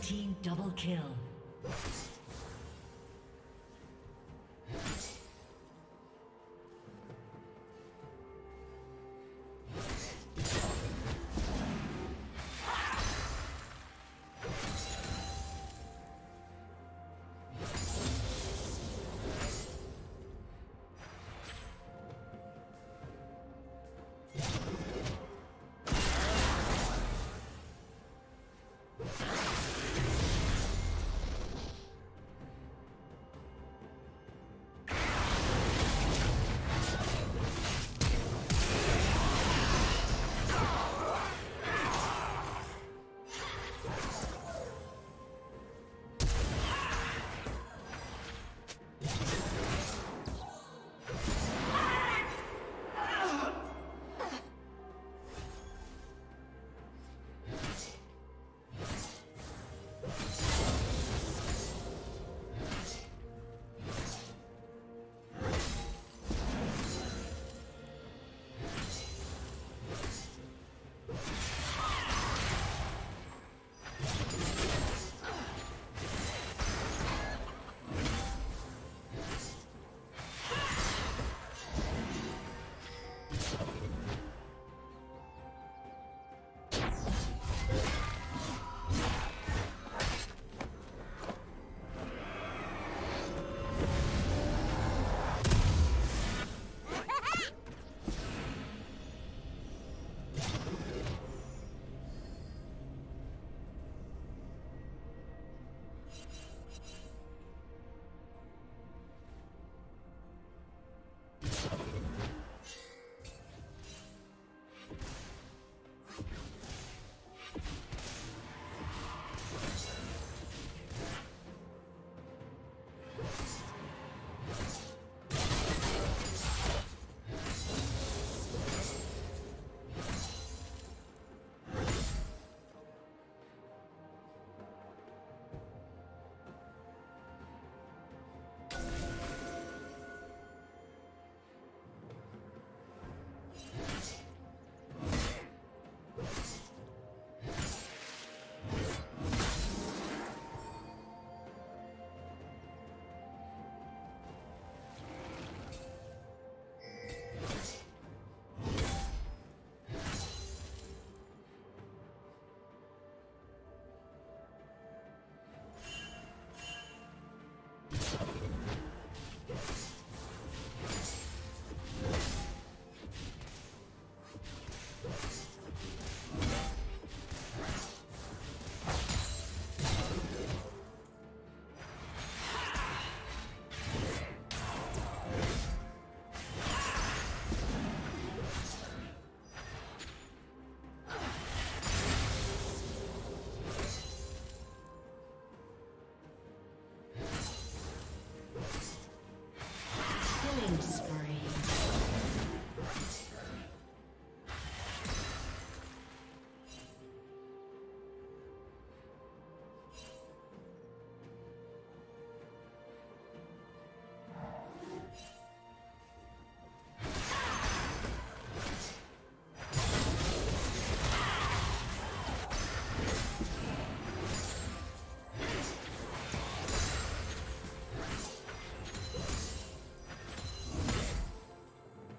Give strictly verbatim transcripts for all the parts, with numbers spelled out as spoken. Team double kill.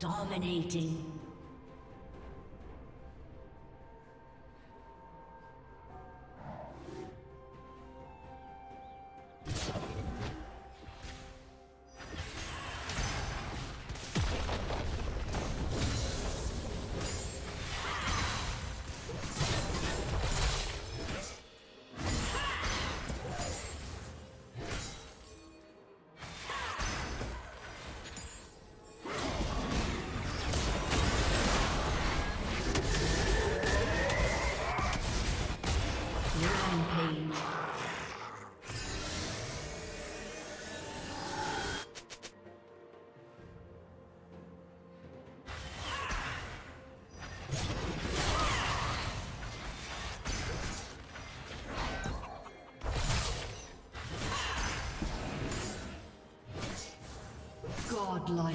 Dominating. Godlike.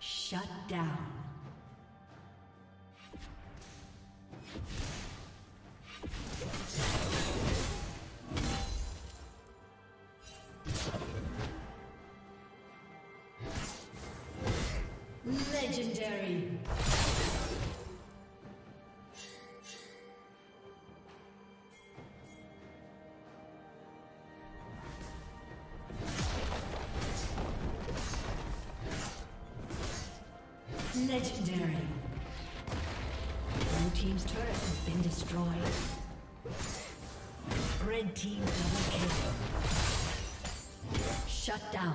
Shut down. Legendary. Legendary. Blue team's turret has been destroyed. Red team double kill. Shut down.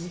Your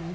Your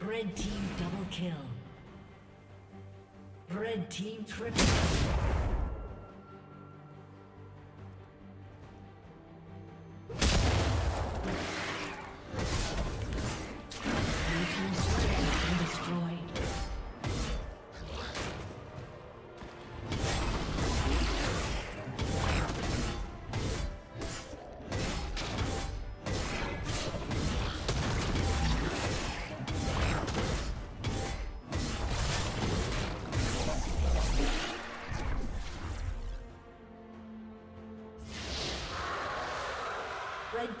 Red team double kill. Red team triple kill. Red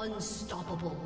Unstoppable.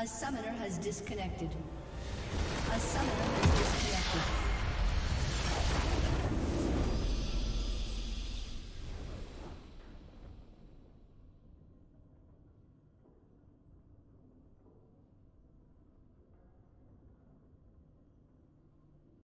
A summoner has disconnected. A summoner has disconnected.